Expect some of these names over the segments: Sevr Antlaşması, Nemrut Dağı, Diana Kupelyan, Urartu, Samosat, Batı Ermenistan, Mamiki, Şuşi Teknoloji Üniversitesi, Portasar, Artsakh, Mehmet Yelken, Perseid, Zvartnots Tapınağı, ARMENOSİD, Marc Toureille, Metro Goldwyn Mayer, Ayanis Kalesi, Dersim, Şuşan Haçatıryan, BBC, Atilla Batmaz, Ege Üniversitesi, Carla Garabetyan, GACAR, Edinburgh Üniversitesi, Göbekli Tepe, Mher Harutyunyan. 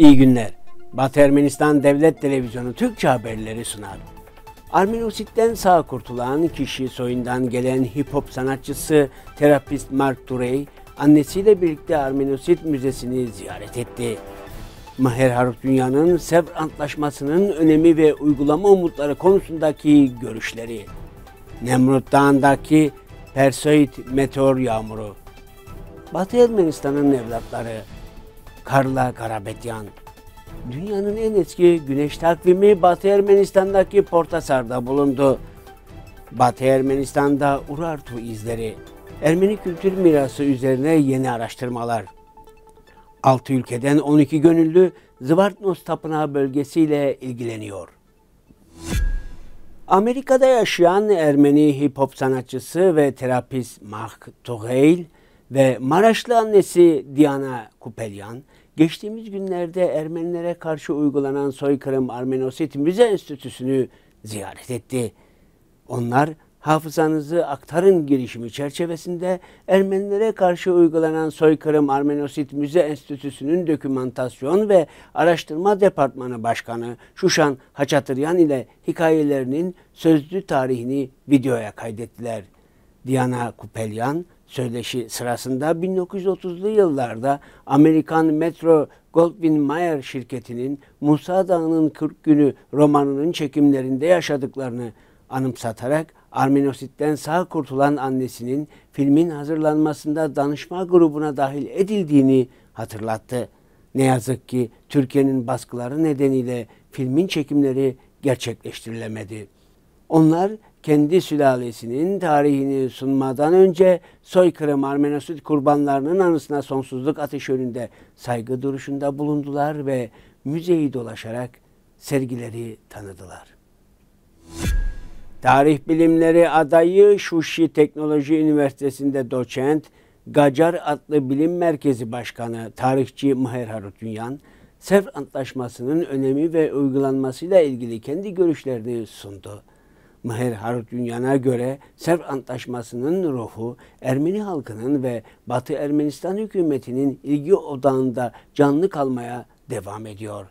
İyi günler. Batı Ermenistan Devlet Televizyonu Türkçe haberleri sunar. Armenositten sağ kurtulan kişi soyundan gelen hip hop sanatçısı, terapist Marc Toureille, annesiyle birlikte Armenosid Müzesi'ni ziyaret etti. Mher Harutyunyan'ın Sevr Antlaşması'nın önemi ve uygulama umutları konusundaki görüşleri. Nemrut Dağı'ndaki Perseid meteor yağmuru. Batı Ermenistan'ın evlatları. Carla Garabetyan. Dünyanın en eski güneş takvimi Batı Ermenistan'daki Portasar'da bulundu. Batı Ermenistan'da Urartu izleri. Ermeni kültür mirası üzerine yeni araştırmalar. 6 ülkeden 12 gönüllü Zvartnots Tapınağı bölgesiyle ilgileniyor. Amerika'da yaşayan Ermeni hip-hop sanatçısı ve terapist Marc Toureille ve Maraşlı annesi Diana Kupelyan, geçtiğimiz günlerde Ermenilere karşı uygulanan soykırım Armenosid Müze Enstitüsü'nü ziyaret etti. Onlar, hafızanızı aktarın girişimi çerçevesinde Ermenilere karşı uygulanan soykırım Armenosid Müze Enstitüsü'nün dokümantasyon ve araştırma departmanı başkanı Şuşan Haçatıryan ile hikayelerinin sözlü tarihini videoya kaydettiler. Diana Kupelyan, söyleşi sırasında 1930'lu yıllarda Amerikan Metro Goldwyn Mayer şirketinin Musa Dağı'nın 40 günü romanının çekimlerinde yaşadıklarını anımsatarak Armenositten sağ kurtulan annesinin filmin hazırlanmasında danışma grubuna dahil edildiğini hatırlattı. Ne yazık ki Türkiye'nin baskıları nedeniyle filmin çekimleri gerçekleştirilemedi. Onlar kendi sülalesinin tarihini sunmadan önce soykırım Armenosid kurbanlarının anısına sonsuzluk ateşi önünde saygı duruşunda bulundular ve müzeyi dolaşarak sergileri tanıdılar. Tarih bilimleri adayı Şuşi Teknoloji Üniversitesi'nde doçent, GACAR adlı bilim merkezi başkanı tarihçi Mher Harutyunyan, Sevr Antlaşması'nın önemi ve uygulanmasıyla ilgili kendi görüşlerini sundu. Mher Harutyunyan'a göre Sevr Antlaşması'nın ruhu Ermeni halkının ve Batı Ermenistan hükümetinin ilgi odağında canlı kalmaya devam ediyor.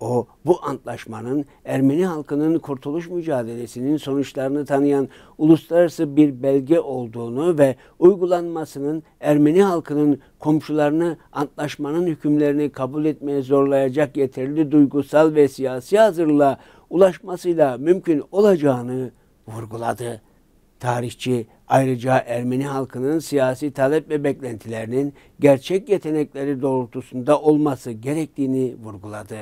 O, bu antlaşmanın Ermeni halkının kurtuluş mücadelesinin sonuçlarını tanıyan uluslararası bir belge olduğunu ve uygulanmasının Ermeni halkının komşularını antlaşmanın hükümlerini kabul etmeye zorlayacak yeterli duygusal ve siyasi hazırlığa ulaşmasıyla mümkün olacağını vurguladı. Tarihçi ayrıca Ermeni halkının siyasi talep ve beklentilerinin gerçek yetenekleri doğrultusunda olması gerektiğini vurguladı.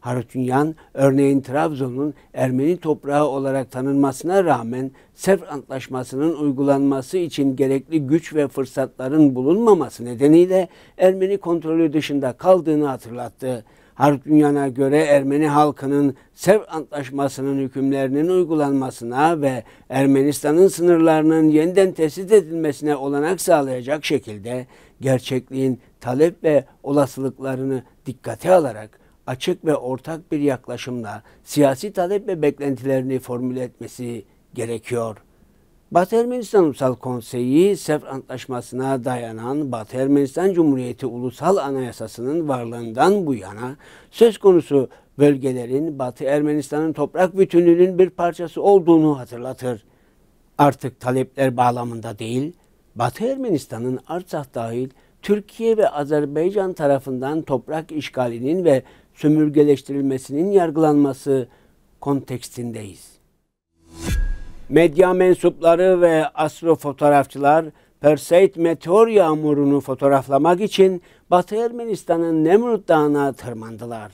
Harutyunyan, örneğin Trabzon'un Ermeni toprağı olarak tanınmasına rağmen Sevr Antlaşması'nın uygulanması için gerekli güç ve fırsatların bulunmaması nedeniyle Ermeni kontrolü dışında kaldığını hatırlattı. Harutyunyan'a göre Ermeni halkının Sevr Antlaşması'nın hükümlerinin uygulanmasına ve Ermenistan'ın sınırlarının yeniden tesis edilmesine olanak sağlayacak şekilde gerçekliğin talep ve olasılıklarını dikkate alarak açık ve ortak bir yaklaşımla siyasi talep ve beklentilerini formüle etmesi gerekiyor. Batı Ermenistan Ulusal Konseyi, Sevr Antlaşması'na dayanan Batı Ermenistan Cumhuriyeti Ulusal Anayasası'nın varlığından bu yana söz konusu bölgelerin Batı Ermenistan'ın toprak bütünlüğünün bir parçası olduğunu hatırlatır. Artık talepler bağlamında değil, Batı Ermenistan'ın Artsakh dahil Türkiye ve Azerbaycan tarafından toprak işgalinin ve sömürgeleştirilmesinin yargılanması kontekstindeyiz. Medya mensupları ve astrofotoğrafçılar Perseid meteor yağmurunu fotoğraflamak için Batı Ermenistan'ın Nemrut Dağı'na tırmandılar.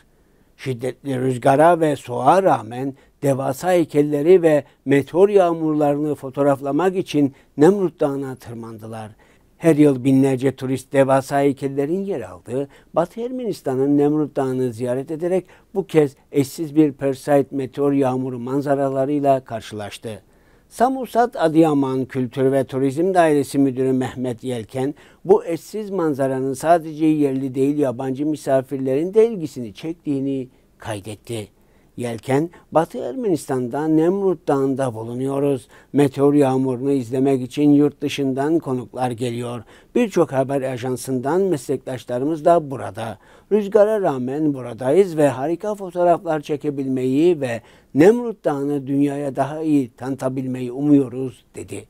Şiddetli rüzgara ve soğuğa rağmen devasa heykelleri ve meteor yağmurlarını fotoğraflamak için Nemrut Dağı'na tırmandılar. Her yıl binlerce turist devasa heykellerin yer aldığı Batı Ermenistan'ın Nemrut Dağı'nı ziyaret ederek bu kez eşsiz bir Perseid meteor yağmuru manzaralarıyla karşılaştı. Samosat Adıyaman Kültür ve Turizm Dairesi Müdürü Mehmet Yelken, bu eşsiz manzaranın sadece yerli değil yabancı misafirlerin de ilgisini çektiğini kaydetti. Yelken, Batı Ermenistan'da Nemrut Dağı'nda bulunuyoruz. Meteor yağmurunu izlemek için yurt dışından konuklar geliyor. Birçok haber ajansından meslektaşlarımız da burada. Rüzgara rağmen buradayız ve harika fotoğraflar çekebilmeyi ve Nemrut Dağı'nı dünyaya daha iyi tanıtabilmeyi umuyoruz, dedi.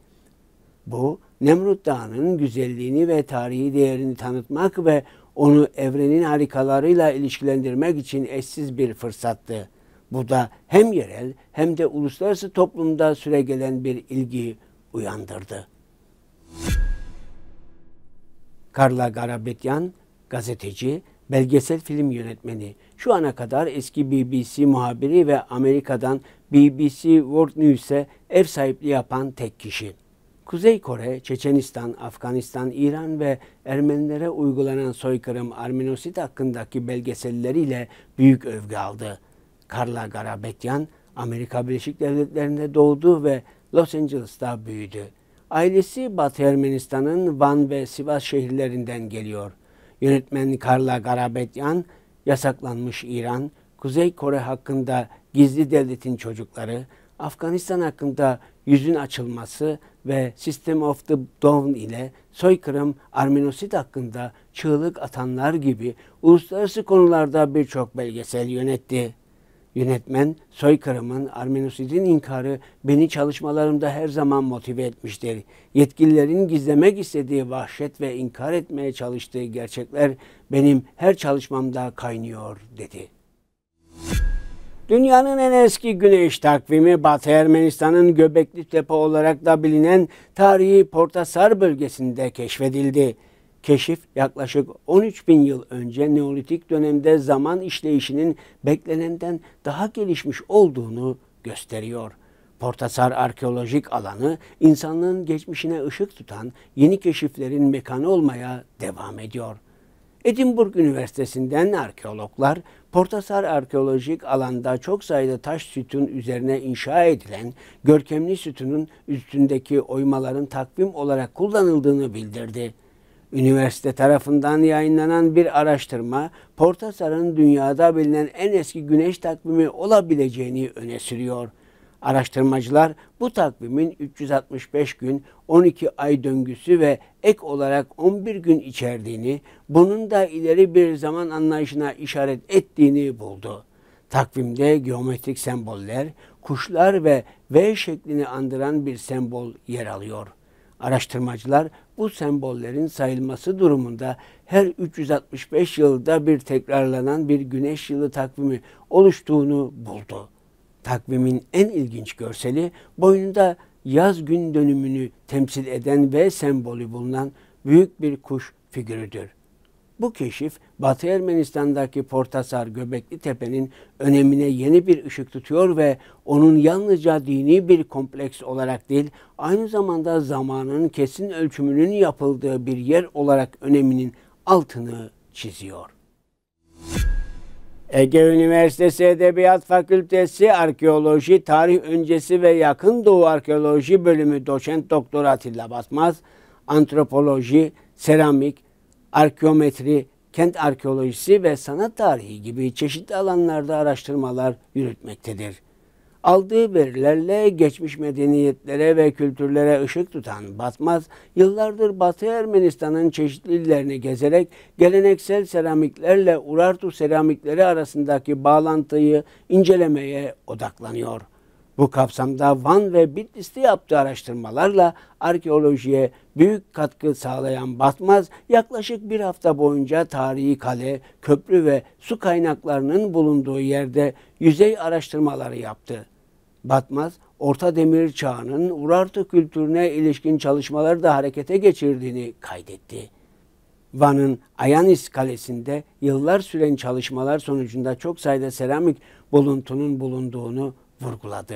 Bu, Nemrut Dağı'nın güzelliğini ve tarihi değerini tanıtmak ve onu evrenin harikalarıyla ilişkilendirmek için eşsiz bir fırsattı. Bu da hem yerel hem de uluslararası toplumda süregelen bir ilgi uyandırdı. Carla Garabetyan, gazeteci, belgesel film yönetmeni, şu ana kadar eski BBC muhabiri ve Amerika'dan BBC World News'e ev sahipliği yapan tek kişi. Kuzey Kore, Çeçenistan, Afganistan, İran ve Ermenilere uygulanan soykırım Armenosid hakkındaki belgeselleriyle büyük övgü aldı. Carla Garabetyan, Amerika Birleşik Devletleri'nde doğdu ve Los Angeles'ta büyüdü. Ailesi Batı Ermenistan'ın Van ve Sivas şehirlerinden geliyor. Yönetmen Carla Garabetyan, yasaklanmış İran, Kuzey Kore hakkında gizli devletin çocukları, Afganistan hakkında yüzün açılması ve System of the Dawn ile soykırım Armenosid hakkında çığlık atanlar gibi uluslararası konularda birçok belgesel yönetti. Yönetmen, soykırımın, Armenosid'in inkarı beni çalışmalarımda her zaman motive etmiştir. Yetkililerin gizlemek istediği vahşet ve inkar etmeye çalıştığı gerçekler benim her çalışmamda kaynıyor, dedi. Dünyanın en eski güneş takvimi Batı Ermenistan'ın Göbekli Tepe olarak da bilinen tarihi Portasar bölgesinde keşfedildi. Keşif yaklaşık 13.000 yıl önce Neolitik dönemde zaman işleyişinin beklenenden daha gelişmiş olduğunu gösteriyor. Portasar arkeolojik alanı insanlığın geçmişine ışık tutan yeni keşiflerin mekanı olmaya devam ediyor. Edinburgh Üniversitesi'nden arkeologlar, Portasar arkeolojik alanda çok sayıda taş sütun üzerine inşa edilen görkemli sütunun üstündeki oymaların takvim olarak kullanıldığını bildirdi. Üniversite tarafından yayınlanan bir araştırma, Portasar'ın dünyada bilinen en eski güneş takvimi olabileceğini öne sürüyor. Araştırmacılar bu takvimin 365 gün, 12 ay döngüsü ve ek olarak 11 gün içerdiğini, bunun da ileri bir zaman anlayışına işaret ettiğini buldu. Takvimde geometrik semboller, kuşlar ve V şeklini andıran bir sembol yer alıyor. Araştırmacılar bu sembollerin sayılması durumunda her 365 yılda bir tekrarlanan bir güneş yılı takvimi oluştuğunu buldu. Takvimin en ilginç görseli boynunda yaz gün dönümünü temsil eden V sembolü bulunan büyük bir kuş figürüdür. Bu keşif Batı Ermenistan'daki Portasar Göbekli Tepe'nin önemine yeni bir ışık tutuyor ve onun yalnızca dini bir kompleks olarak değil, aynı zamanda zamanın kesin ölçümünün yapıldığı bir yer olarak öneminin altını çiziyor. Ege Üniversitesi Edebiyat Fakültesi Arkeoloji, Tarih Öncesi ve Yakın Doğu Arkeoloji Bölümü Doçent Doktor Atilla Batmaz, antropoloji, seramik, arkeometri, kent arkeolojisi ve sanat tarihi gibi çeşitli alanlarda araştırmalar yürütmektedir. Aldığı verilerle geçmiş medeniyetlere ve kültürlere ışık tutan Batmaz, yıllardır Batı Ermenistan'ın çeşitli illerini gezerek geleneksel seramiklerle Urartu seramikleri arasındaki bağlantıyı incelemeye odaklanıyor. Bu kapsamda Van ve Bitlis'te yaptığı araştırmalarla arkeolojiye büyük katkı sağlayan Batmaz, yaklaşık bir hafta boyunca tarihi kale, köprü ve su kaynaklarının bulunduğu yerde yüzey araştırmaları yaptı. Batmaz, Orta Demir Çağı'nın Urartu kültürüne ilişkin çalışmaları da harekete geçirdiğini kaydetti. Van'ın Ayanis Kalesi'nde yıllar süren çalışmalar sonucunda çok sayıda seramik buluntunun bulunduğunu vurguladı.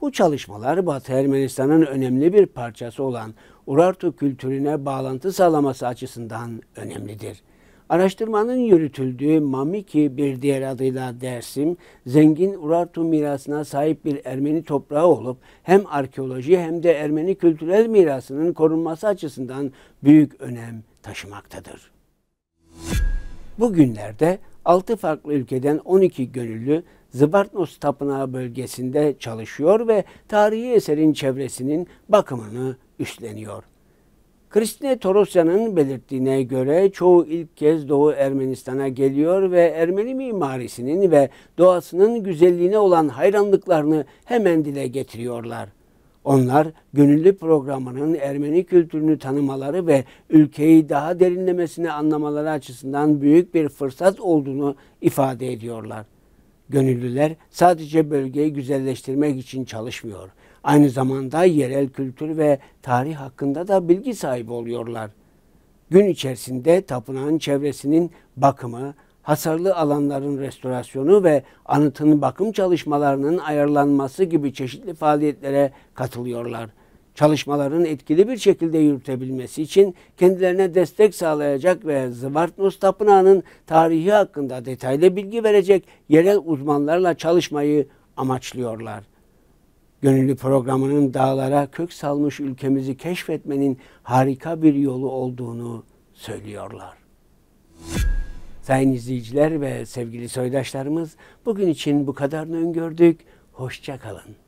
Bu çalışmalar Batı Ermenistan'ın önemli bir parçası olan Urartu kültürüne bağlantı sağlaması açısından önemlidir. Araştırmanın yürütüldüğü Mamiki, bir diğer adıyla Dersim, zengin Urartu mirasına sahip bir Ermeni toprağı olup hem arkeoloji hem de Ermeni kültürel mirasının korunması açısından büyük önem taşımaktadır. Bugünlerde 6 farklı ülkeden 12 gönüllü Zvartnots Tapınağı bölgesinde çalışıyor ve tarihi eserin çevresinin bakımını üstleniyor. Kristine Torosya'nın belirttiğine göre çoğu ilk kez Doğu Ermenistan'a geliyor ve Ermeni mimarisinin ve doğasının güzelliğine olan hayranlıklarını hemen dile getiriyorlar. Onlar gönüllü programının Ermeni kültürünü tanımaları ve ülkeyi daha derinlemesine anlamaları açısından büyük bir fırsat olduğunu ifade ediyorlar. Gönüllüler sadece bölgeyi güzelleştirmek için çalışmıyor. Aynı zamanda yerel kültür ve tarih hakkında da bilgi sahibi oluyorlar. Gün içerisinde tapınağın çevresinin bakımı, hasarlı alanların restorasyonu ve anıtın bakım çalışmalarının ayarlanması gibi çeşitli faaliyetlere katılıyorlar. Çalışmaların etkili bir şekilde yürütebilmesi için kendilerine destek sağlayacak ve Zvartnots Tapınağı'nın tarihi hakkında detaylı bilgi verecek yerel uzmanlarla çalışmayı amaçlıyorlar. Gönüllü programının dağlara kök salmış ülkemizi keşfetmenin harika bir yolu olduğunu söylüyorlar. Sayın izleyiciler ve sevgili soydaşlarımız, bugün için bu kadarını öngördük. Hoşça kalın.